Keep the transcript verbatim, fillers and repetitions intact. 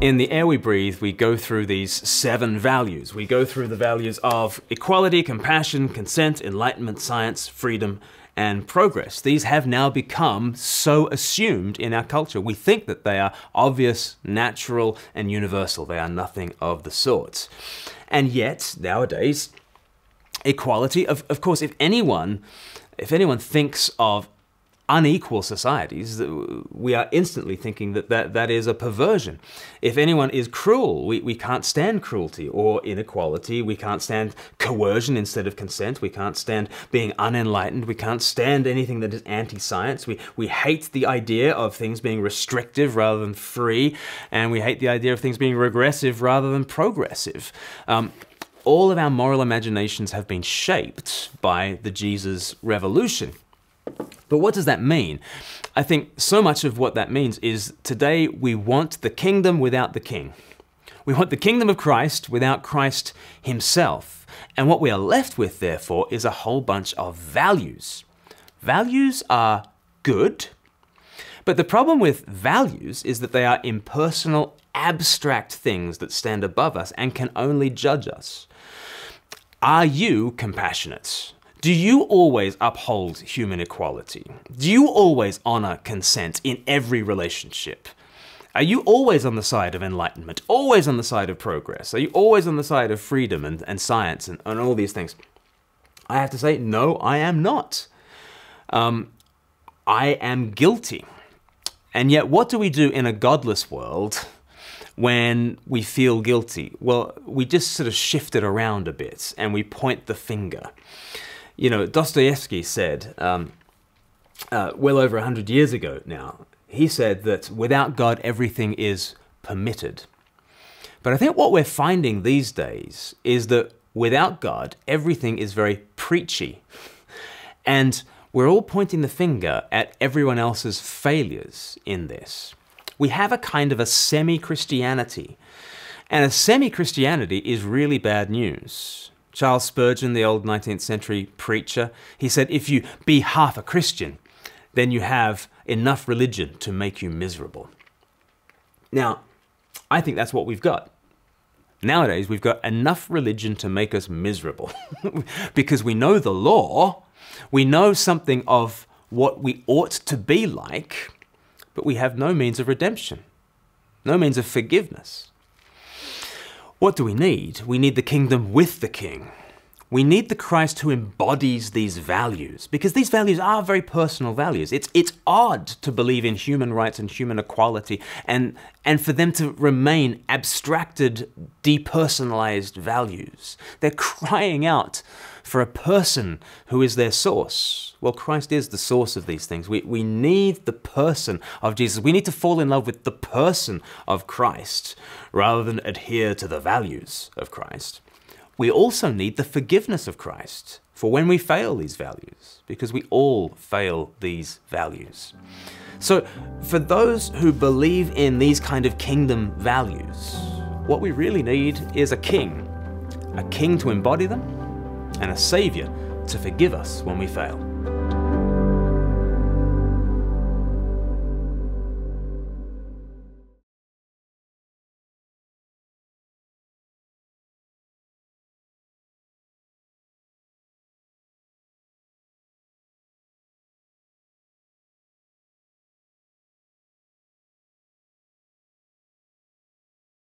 In the air we breathe, we go through these seven values. We go through the values of equality, compassion, consent, enlightenment, science, freedom, and progress. These have now become so assumed in our culture. We think that they are obvious, natural, and universal. They are nothing of the sort. And yet, nowadays, equality, of, of course, if anyone, if anyone thinks of unequal societies, we are instantly thinking that that, that is a perversion. If anyone is cruel, we, we can't stand cruelty or inequality, we can't stand coercion instead of consent, we can't stand being unenlightened, we can't stand anything that is anti-science, we, we hate the idea of things being restrictive rather than free, and we hate the idea of things being regressive rather than progressive. Um, all of our moral imaginations have been shaped by the Jesus revolution. But what does that mean? I think so much of what that means is today we want the kingdom without the king. We want the kingdom of Christ without Christ himself. And what we are left with, therefore, is a whole bunch of values. Values are good, but the problem with values is that they are impersonal, abstract things that stand above us and can only judge us. Are you compassionate? Do you always uphold human equality? Do you always honor consent in every relationship? Are you always on the side of enlightenment? Always on the side of progress? Are you always on the side of freedom and, and science and, and all these things? I have to say, no, I am not. Um, I am guilty. And yet, what do we do in a godless world when we feel guilty? Well, we just sort of shift it around a bit and we point the finger. You know, Dostoevsky said, um, uh, well over a hundred years ago now, he said that without God, everything is permitted. But I think what we're finding these days is that without God, everything is very preachy. And we're all pointing the finger at everyone else's failures in this. We have a kind of a semi-Christianity. And a semi-Christianity is really bad news. Charles Spurgeon, the old nineteenth century preacher, he said, if you be half a Christian, then you have enough religion to make you miserable. Now, I think that's what we've got. Nowadays, we've got enough religion to make us miserable because we know the law, we know something of what we ought to be like, but we have no means of redemption, no means of forgiveness. What do we need? We need the kingdom with the king. We need the Christ who embodies these values, because these values are very personal values. It's, it's odd to believe in human rights and human equality and, and for them to remain abstracted, depersonalized values. They're crying out for a person who is their source. Well, Christ is the source of these things. We, we need the person of Jesus. We need to fall in love with the person of Christ rather than adhere to the values of Christ. We also need the forgiveness of Christ for when we fail these values, because we all fail these values. So for those who believe in these kind of kingdom values, what we really need is a king, a king to embody them, and a savior to forgive us when we fail.